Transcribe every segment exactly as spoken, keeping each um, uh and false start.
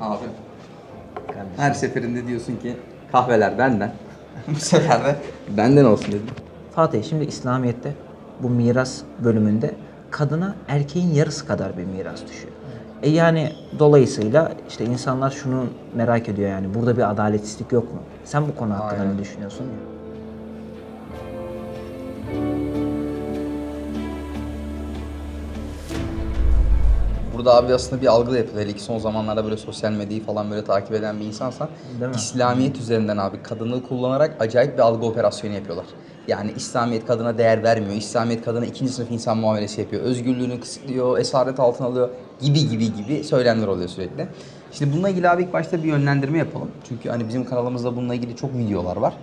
Abi. Kardeşim. Her seferinde diyorsun ki kahveler benden. Bu sefer de benden olsun dedim. Fatih, şimdi İslamiyet'te bu miras bölümünde kadına erkeğin yarısı kadar bir miras düşüyor. E yani dolayısıyla işte insanlar şunu merak ediyor, yani burada bir adaletsizlik yok mu? Sen bu konu hakkında ne düşünüyorsun ya? Burada abi aslında bir algı da yapılıyor. Hele ki son zamanlarda böyle sosyal medyayı falan böyle takip eden bir insansan, İslamiyet üzerinden abi kadını kullanarak acayip bir algı operasyonu yapıyorlar. Yani İslamiyet kadına değer vermiyor, İslamiyet kadına ikinci sınıf insan muamelesi yapıyor, özgürlüğünü kısıtlıyor, esaret altına alıyor gibi gibi gibi söylemler oluyor sürekli. Şimdi bununla ilgili abi ilk başta bir yönlendirme yapalım. Çünkü hani bizim kanalımızda bununla ilgili çok videolar var.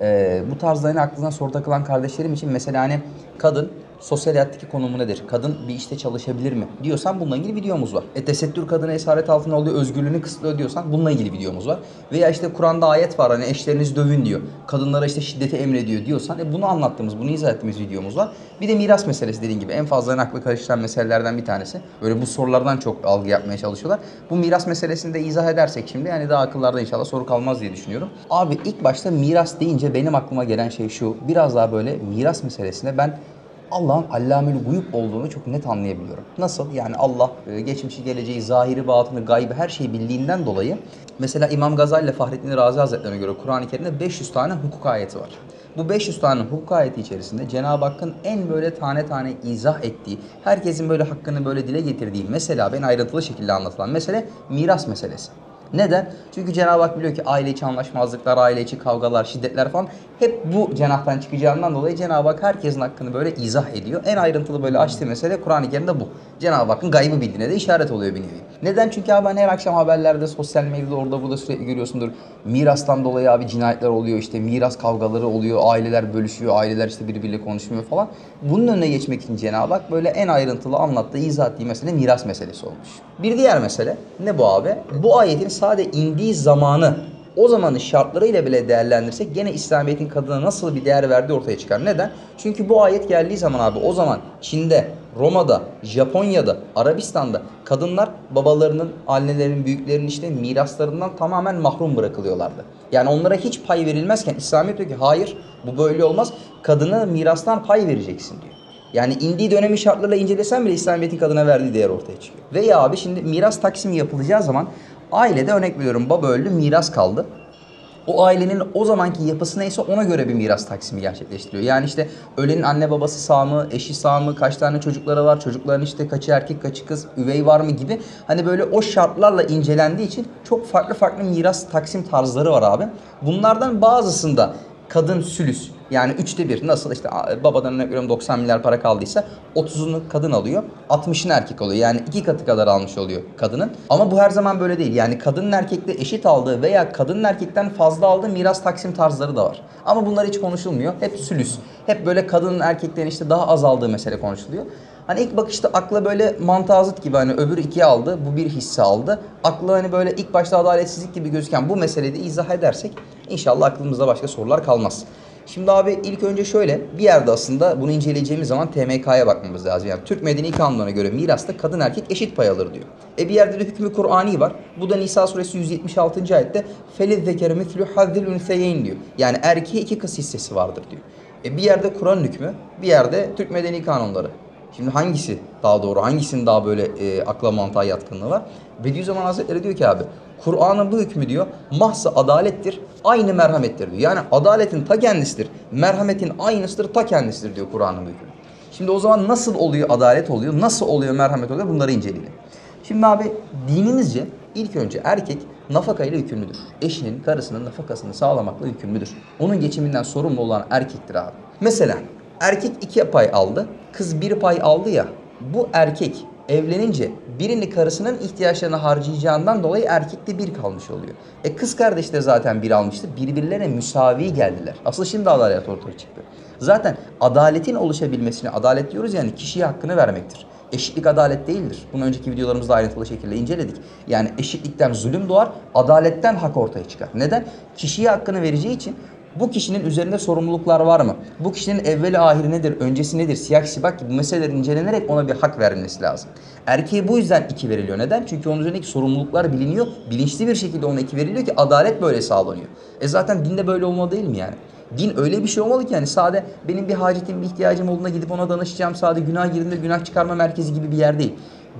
Ee, bu tarzda hani aklına soru takılan kardeşlerim için mesela hani kadın sosyal hayattaki konumu nedir? Kadın bir işte çalışabilir mi diyorsan bununla ilgili videomuz var. E, tesettür kadına esaret altına alıyor, özgürlüğünü kısıtlıyor diyorsan bununla ilgili videomuz var. Veya işte Kur'an'da ayet var, hani eşlerinizi dövün diyor, kadınlara işte şiddeti emrediyor diyorsan e, bunu anlattığımız, bunu izah ettiğimiz videomuz var. Bir de miras meselesi, dediğim gibi en fazla aklı karıştıran meselelerden bir tanesi. Böyle bu sorulardan çok algı yapmaya çalışıyorlar. Bu miras meselesini de izah edersek şimdi yani daha akıllarda inşallah soru kalmaz diye düşünüyorum. Abi ilk başta miras deyince benim aklıma gelen şey şu, biraz daha böyle miras meselesine ben Allah'ın allamül guyup olduğunu çok net anlayabiliyorum. Nasıl? Yani Allah geçmişi, geleceği, zahiri, batını, gaybı her şeyi bildiğinden dolayı mesela İmam Gazali ile Fahrettin Razi Hazretlerine göre Kur'an-ı Kerim'de beş yüz tane hukuk ayeti var. Bu beş yüz tane hukuk ayeti içerisinde Cenab-ı Hakk'ın en böyle tane tane izah ettiği, herkesin böyle hakkını böyle dile getirdiği, mesela ben ayrıntılı şekilde anlatılan mesele miras meselesi. Neden? Çünkü Cenab-ı Hak biliyor ki aile içi anlaşmazlıklar, aile içi kavgalar, şiddetler falan hep bu cenahtan çıkacağından dolayı Cenab-ı Hak herkesin hakkını böyle izah ediyor. En ayrıntılı böyle açtığı mesele Kur'an-ı Kerim'de bu. Cenab-ı Hakk'ın gaybı bildiğine de işaret oluyor bir nevi. Neden? Çünkü abi her akşam haberlerde, sosyal medyada, orada burada sürekli görüyorsundur. Mirastan dolayı abi cinayetler oluyor, işte miras kavgaları oluyor, aileler bölüşüyor, aileler işte birbiriyle konuşmuyor falan. Bunun önüne geçmek için Cenab-ı Hak böyle en ayrıntılı anlattığı, izah ettiği mesele miras meselesi olmuş. Bir diğer mesele ne bu abi? Bu ayetin sadece indiği zamanı, o zamanın şartlarıyla bile değerlendirsek gene İslamiyet'in kadına nasıl bir değer verdiği ortaya çıkar. Neden? Çünkü bu ayet geldiği zaman abi o zaman Çin'de, Roma'da, Japonya'da, Arabistan'da kadınlar babalarının, annelerinin, büyüklerinin işte miraslarından tamamen mahrum bırakılıyorlardı. Yani onlara hiç pay verilmezken İslamiyet diyor ki hayır, bu böyle olmaz. Kadına mirastan pay vereceksin diyor. Yani indiği dönemin şartlarıyla incelesen bile İslamiyet'in kadına verdiği değer ortaya çıkıyor. Veya abi şimdi miras taksimi yapılacağı zaman ailede, örnek veriyorum, baba öldü, miras kaldı. O ailenin o zamanki yapısı neyse ona göre bir miras taksimi gerçekleştiriyor. Yani işte ölenin anne babası sağ mı, eşi sağ mı, kaç tane çocukları var, çocukların işte kaçı erkek kaçı kız, üvey var mı gibi. Hani böyle o şartlarla incelendiği için çok farklı farklı miras taksim tarzları var abi. Bunlardan bazısında kadın sülüs, yani üçte bir, nasıl işte babadan örnek veriyorum doksan milyar para kaldıysa otuzunu kadın alıyor, altmışını erkek oluyor. Yani iki katı kadar almış oluyor kadının. Ama bu her zaman böyle değil. Yani kadının erkekle eşit aldığı veya kadının erkekten fazla aldığı miras taksim tarzları da var. Ama bunlar hiç konuşulmuyor. Hep sülüs. Hep böyle kadının erkeklerin işte daha az aldığı mesele konuşuluyor. Hani ilk bakışta akla böyle mantığa zıt gibi, hani öbürü ikiye aldı, bu bir hisse aldı. Akla hani böyle ilk başta adaletsizlik gibi gözüken bu meseleyi de izah edersek inşallah aklımızda başka sorular kalmaz. Şimdi abi ilk önce şöyle bir yerde aslında bunu inceleyeceğimiz zaman T M K'ya bakmamız lazım. Yani Türk Medeni Kanunu'na göre mirasta kadın erkek eşit pay alır diyor. E bir yerde de hükmü Kur'ani var. Bu da Nisa suresi yüz yetmiş altıncı ayette فَلِذَّكَرَ مِثْلُ حَذِّ الْاُنْثَيَيْنِ diyor. Yani erkeğe iki kız hissesi vardır diyor. E bir yerde Kur'an hükmü, bir yerde Türk Medeni Kanunları. Şimdi hangisi daha doğru, hangisinin daha böyle e, akla mantığa yatkınlığı var? Bediüzzaman Hazretleri diyor ki abi, Kur'an'ın bu hükmü diyor, mahsa adalettir, aynı merhamettir diyor. Yani adaletin ta kendisidir, merhametin aynısıdır, ta kendisidir diyor Kur'an'ın bu hükmü. Şimdi o zaman nasıl oluyor adalet oluyor, nasıl oluyor merhamet oluyor, bunları inceleyelim. Şimdi abi dinimizce ilk önce erkek nafakayla yükümlüdür. Eşinin, karısının nafakasını sağlamakla yükümlüdür. Onun geçiminden sorumlu olan erkektir abi. Mesela erkek iki pay aldı, kız bir pay aldı ya, bu erkek evlenince birini karısının ihtiyaçlarına harcayacağından dolayı erkekte bir kalmış oluyor. E kız kardeş de zaten bir almıştı, birbirlerine müsavi geldiler. Asıl şimdi adalet ortaya çıktı. Zaten adaletin oluşabilmesine adalet diyoruz, yani kişiye hakkını vermektir. Eşitlik adalet değildir. Bunu önceki videolarımızda ayrıntılı şekilde inceledik. Yani eşitlikten zulüm doğar, adaletten hak ortaya çıkar. Neden? Kişiye hakkını vereceği için Bu kişinin üzerinde sorumluluklar var mı? Bu kişinin evveli ahiri nedir, öncesi nedir, siyak sibak gibi meseleler incelenerek ona bir hak verilmesi lazım. Erkeğe bu yüzden iki veriliyor. Neden? Çünkü onun üzerindeki sorumluluklar biliniyor. Bilinçli bir şekilde ona iki veriliyor ki adalet böyle sağlanıyor. E zaten dinde böyle olmalı değil mi yani? Din öyle bir şey olmalı ki yani sade benim bir hacetim, bir ihtiyacım olduğunda gidip ona danışacağım, sade günah girdiğinde günah çıkarma merkezi gibi bir yer değil.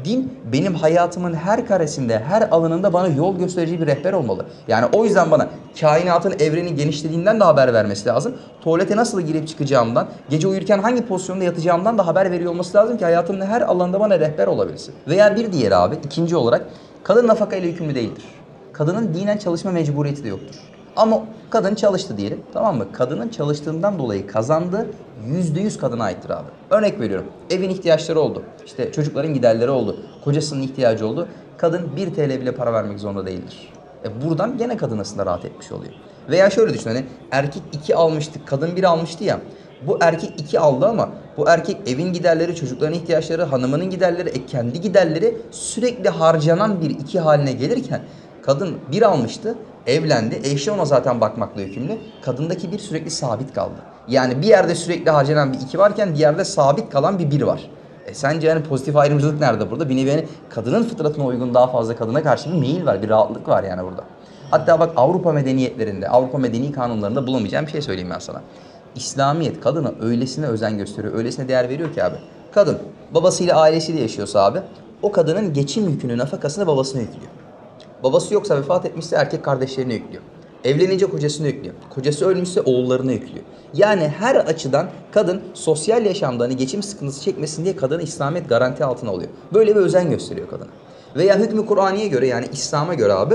Din benim hayatımın her karesinde, her alanında bana yol gösterici bir rehber olmalı. Yani o yüzden bana kainatın, evrenin genişlediğinden de haber vermesi lazım. Tuvalete nasıl girip çıkacağımdan, gece uyurken hangi pozisyonda yatacağımdan da haber veriyor olması lazım ki hayatımın her alanda bana rehber olabilsin. Veya bir diğer abi, ikinci olarak kadın nafaka ile yükümlü değildir. Kadının dinen çalışma mecburiyeti de yoktur. Ama kadın çalıştı diyelim, tamam mı? Kadının çalıştığından dolayı kazandığı yüzde yüz kadına aittir abi. Örnek veriyorum, evin ihtiyaçları oldu, işte çocukların giderleri oldu, kocasının ihtiyacı oldu. Kadın bir T L bile para vermek zorunda değildir. E buradan gene kadın aslında rahat etmiş oluyor. Veya şöyle düşün, hani erkek iki almıştı, kadın bir almıştı ya. Bu erkek iki aldı ama bu erkek evin giderleri, çocukların ihtiyaçları, hanımının giderleri, e kendi giderleri sürekli harcanan bir iki haline gelirken kadın bir almıştı, evlendi, eşi ona zaten bakmakla yükümlü. Kadındaki bir sürekli sabit kaldı. Yani bir yerde sürekli harcanan bir iki varken diğerde sabit kalan bir bir var. E sence yani pozitif ayrımcılık nerede burada? Bir nevi kadının fıtratına uygun daha fazla kadına karşı bir meyil var, bir rahatlık var yani burada. Hatta bak Avrupa medeniyetlerinde, Avrupa medeni kanunlarında bulamayacağım bir şey söyleyeyim ben sana. İslamiyet kadına öylesine özen gösteriyor, öylesine değer veriyor ki abi. Kadın babasıyla ailesiyle yaşıyorsa abi, o kadının geçim yükünü, nafakasını babasına yüklüyor. Babası yoksa, vefat etmişse erkek kardeşlerine yüklüyor. Evlenince kocasına yüklüyor. Kocası ölmüşse oğullarına yüklüyor. Yani her açıdan kadın sosyal yaşamda hani geçim sıkıntısı çekmesin diye kadını İslamiyet garanti altına alıyor. Böyle bir özen gösteriyor kadına. Veya hükmü Kur'aniye göre yani İslam'a göre abi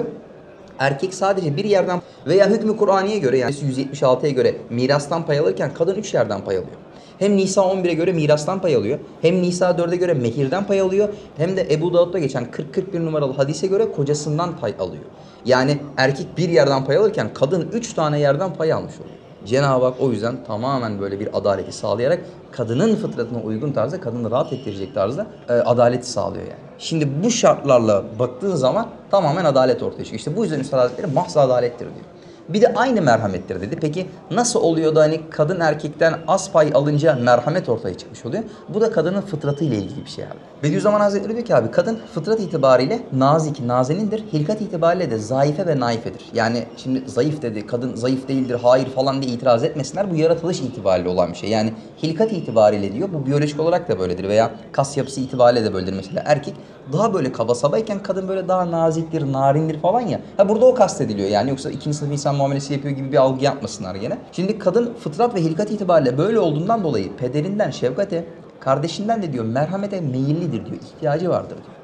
erkek sadece bir yerden veya hükmü Kur'aniye göre yani yüz yetmiş altıya göre mirastan pay alırken kadın üç yerden pay alıyor. Hem Nisa on bire göre mirastan pay alıyor, hem Nisa dörde göre mehirden pay alıyor, hem de Ebu Davud'da geçen kırk kırk bir numaralı hadise göre kocasından pay alıyor. Yani erkek bir yerden pay alırken kadın üç tane yerden pay almış oluyor. Cenab-ı Hak o yüzden tamamen böyle bir adaleti sağlayarak kadının fıtratına uygun tarzda, kadını rahat ettirecek tarzda e, adaleti sağlıyor yani. Şimdi bu şartlarla baktığın zaman tamamen adalet ortaya çıkıyor. İşte bu yüzden Üstad Hazretleri mahz adalettir diyor. Bir de aynı merhamettir dedi. Peki nasıl oluyor da hani kadın erkekten az pay alınca merhamet ortaya çıkmış oluyor? Bu da kadının fıtratıyla ilgili bir şey abi. Bediüzzaman Hazretleri diyor ki abi kadın fıtrat itibariyle nazik, nazenindir. Hilkat itibariyle de zayıfe ve naifedir. Yani şimdi zayıf dedi, kadın zayıf değildir, hayır falan diye itiraz etmesinler. Bu yaratılış itibariyle olan bir şey. Yani hilkat itibariyle diyor, bu biyolojik olarak da böyledir veya kas yapısı itibariyle de böyledir. Mesela erkek daha böyle kaba sabayken kadın böyle daha naziktir, narindir falan ya. Ha burada o kastediliyor yani, yoksa ikinci sınıf insan muamelesi yapıyor gibi bir algı yapmasınlar gene. Şimdi kadın fıtrat ve hilkat itibariyle böyle olduğundan dolayı pederinden şefkate, kardeşinden de diyor merhamete meyillidir diyor, ihtiyacı vardır diyor.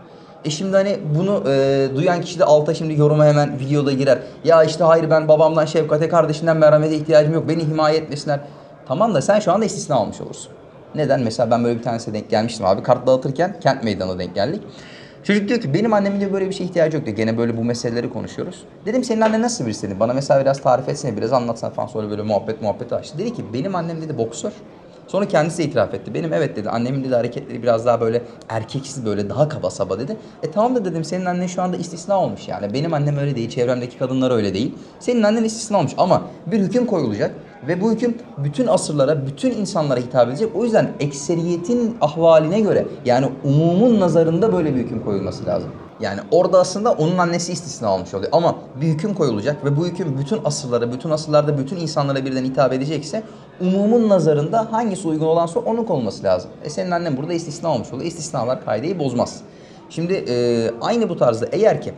E şimdi hani bunu e, duyan kişi de alta şimdi yoruma hemen videoda girer. Ya işte hayır ben babamdan şefkate, kardeşinden merhamete ihtiyacım yok, beni himaye etmesinler. Tamam da sen şu anda istisna olmuş olursun. Neden? Mesela ben böyle bir tanesine denk gelmiştim abi. Kart dağıtırken Kent Meydanı'na denk geldik. Çocuk diyor ki benim annemin diyor böyle bir şeye ihtiyacı yok diyor. Gene böyle bu meseleleri konuşuyoruz. Dedim senin annen nasıl birisiydi? Bana mesela biraz tarif etsene, biraz anlatsana falan. Sonra böyle muhabbet muhabbeti açtı. Dedi ki benim annem dedi boksör. Sonra kendisi de itiraf etti. Benim evet dedi, annemin dedi hareketleri biraz daha böyle erkeksiz, böyle daha kaba saba dedi. E tamam da dedim senin annen şu anda istisna olmuş yani. Benim annem öyle değil, çevremdeki kadınlar öyle değil. Senin annen istisna olmuş ama bir hüküm koyulacak. Ve bu hüküm bütün asırlara, bütün insanlara hitap edecek. O yüzden ekseriyetin ahvaline göre yani umumun nazarında böyle bir hüküm koyulması lazım. Yani orada aslında onun annesi istisna olmuş oluyor. Ama bir hüküm koyulacak ve bu hüküm bütün asırlara, bütün asırlarda bütün insanlara birden hitap edecekse umumun nazarında hangisi uygun olansa onun olması lazım. E senin annen burada istisna olmuş oluyor. İstisnalar kaideyi bozmaz. Şimdi e, aynı bu tarzda eğer ki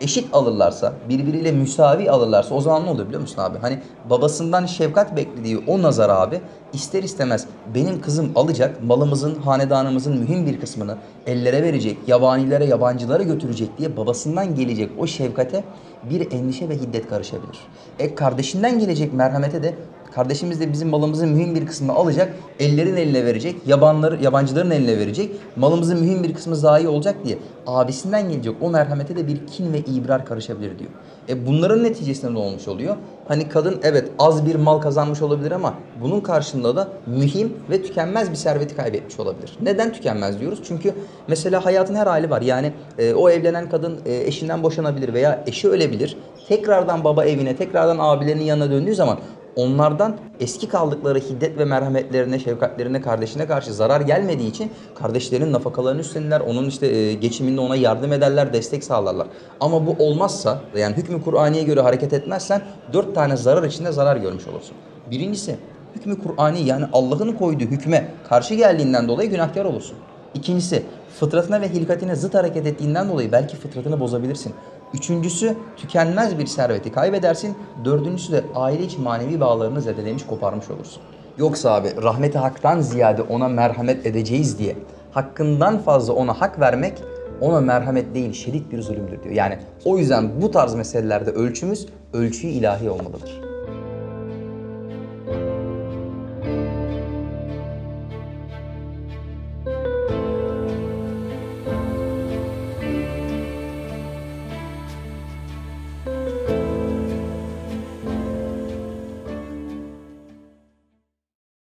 eşit alırlarsa, birbiriyle müsavi alırlarsa o zaman ne oluyor biliyor musun abi? Hani babasından şefkat beklediği o nazar abi ister istemez benim kızım alacak, malımızın, hanedanımızın mühim bir kısmını ellere verecek, yabanilere, yabancılara götürecek diye babasından gelecek o şefkate bir endişe ve hiddet karışabilir. E kardeşinden gelecek merhamete de kardeşimiz de bizim malımızın mühim bir kısmını alacak, ellerin eline verecek, yabanları, yabancıların eline verecek, malımızın mühim bir kısmı zayi olacak diye abisinden gelecek o merhamete de bir kin ve ibrar karışabilir diyor. E bunların neticesinde ne olmuş oluyor? Hani kadın evet az bir mal kazanmış olabilir ama bunun karşılığında da mühim ve tükenmez bir serveti kaybetmiş olabilir. Neden tükenmez diyoruz? Çünkü mesela hayatın her hali var. Yani e, o evlenen kadın e, eşinden boşanabilir veya eşi ölebilir. Tekrardan baba evine, tekrardan abilerinin yanına döndüğü zaman onlardan eski kaldıkları hiddet ve merhametlerine, şefkatlerine, kardeşine karşı zarar gelmediği için kardeşlerin nafakalarını üstlenirler, onun işte geçiminde ona yardım ederler, destek sağlarlar. Ama bu olmazsa, yani hükmü Kur'aniye göre hareket etmezsen dört tane zarar içinde zarar görmüş olursun. Birincisi, hükmü Kur'ani, yani Allah'ın koyduğu hükme karşı geldiğinden dolayı günahkar olursun. İkincisi, fıtratına ve hilkatine zıt hareket ettiğinden dolayı belki fıtratını bozabilirsin. Üçüncüsü, tükenmez bir serveti kaybedersin. Dördüncüsü de aile içi manevi bağlarını zedelemiş, koparmış olursun. Yoksa abi rahmeti haktan ziyade ona merhamet edeceğiz diye hakkından fazla ona hak vermek, ona merhamet değil şiddet bir zulümdür diyor. Yani o yüzden bu tarz meselelerde ölçümüz ölçü ilahi olmalıdır.